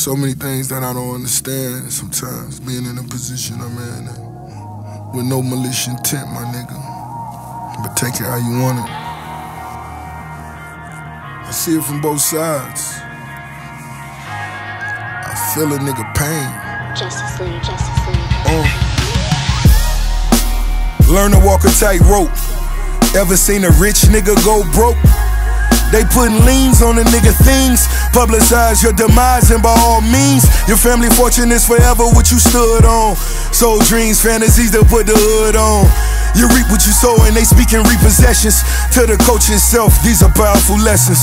so many things that I don't understand sometimes, being in a position I'm in, with no malicious intent, my nigga, but take it how you want it. I see it from both sides. I feel a nigga pain. Justice League, Justice League. Learn to walk a tightrope. Ever seen a rich nigga go broke? They putting liens on a nigga things. Publicize your demise, and by all means, your family fortune is forever what you stood on. Sold dreams, fantasies that put the hood on. You reap what you sow, and they speaking repossessions. To the coach itself, these are powerful lessons.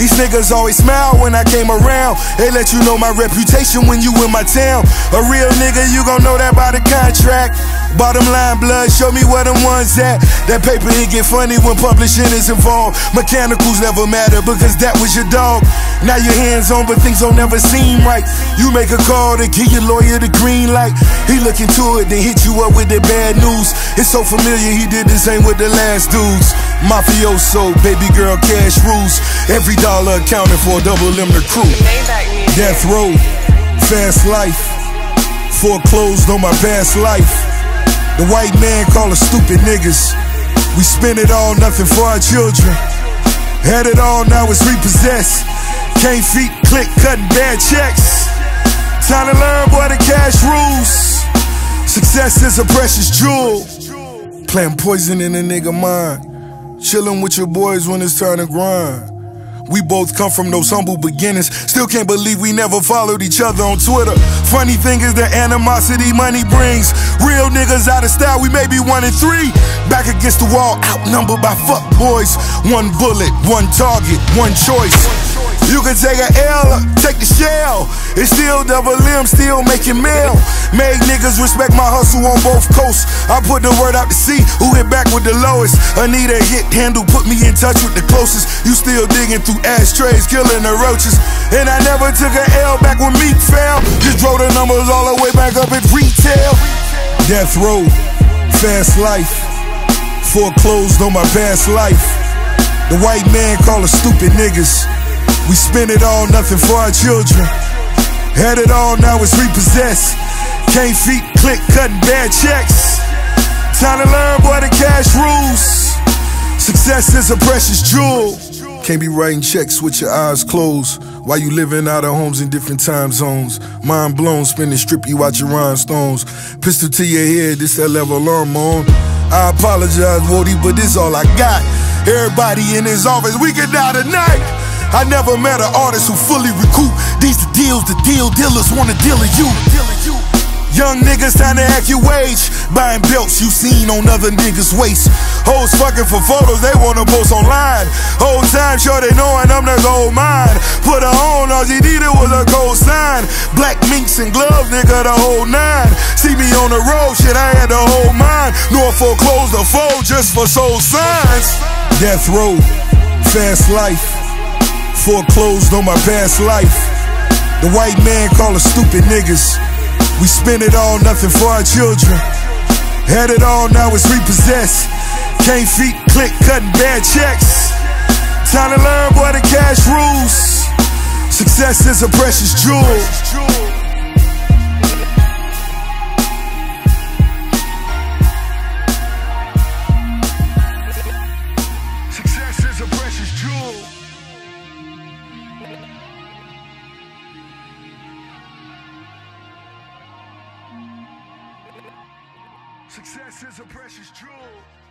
These niggas always smile when I came around. They let you know my reputation when you in my town. A real nigga, you gon' know that by the contract. Bottom line, blood, show me where them ones at. That paper, it get funny when publishing is involved. Mechanicals never matter because that was your dog. Now your hands on, but things don't never seem right. You make a call to give your lawyer the green light. He look into it, then hit you up with the bad news. It's so familiar, he did the same with the last dudes. Mafioso, baby girl, cash rules. Every dollar accounted for, double M the crew. Death road, fast life. Foreclosed on my past life. The white man call us stupid niggas. We spend it all, nothing for our children. Had it all, now it's repossessed. Can't feet click, cutting bad checks. Time to learn, boy, the cash rules. Success is a precious jewel. Plant poison in a nigga mind. Chillin' with your boys when it's time to grind. We both come from those humble beginnings. Still can't believe we never followed each other on Twitter. Funny thing is the animosity money brings. Real niggas out of style, we may be 1 and 3. Back against the wall, outnumbered by fuck boys. One bullet, one target, one choice. You can take an L, take the shell. It's still double M, still making mail. Make niggas respect my hustle on both coasts. I put the word out to see who hit back with the lowest. Anita hit handle, put me in touch with the closest. You still digging through ashtrays, killing the roaches. And I never took an L back when meat fell. Just drove the numbers all the way back up at retail. Death road, fast life. Foreclosed on my past life. The white man call us stupid niggas. We spend it all, nothing for our children. Had it all, now it's repossessed. Can't feet click, cutting bad checks. Time to learn, boy, the cash rules. Success is a precious jewel. Can't be writing checks with your eyes closed while you living out of homes in different time zones. Mind blown, spinning strip you out your rhinestones. Pistol to your head, this that level alarm on. I apologize, Woody, but this all I got. Everybody in his office, we can die tonight. I never met an artist who fully recoup. These the deals, the deal dealers wanna deal with you. Young niggas time to act your wage. Buying belts you seen on other niggas' waist. Hoes fucking for photos they wanna post online. Whole time sure they knowing I'm the gold mine. Put her on, all she needed was a gold sign. Black minks and gloves, nigga, the whole nine. See me on the road, shit, I had the whole mine. Nor foreclosed the fold just for sold signs. Death road, fast life. Foreclosed on my past life. The white man call us stupid niggas. We spend it all, nothing for our children. Had it all, now it's repossessed. Can't feet click, cutting bad checks. Time to learn, boy, the cash rules. Success is a precious jewel. Success is a precious jewel.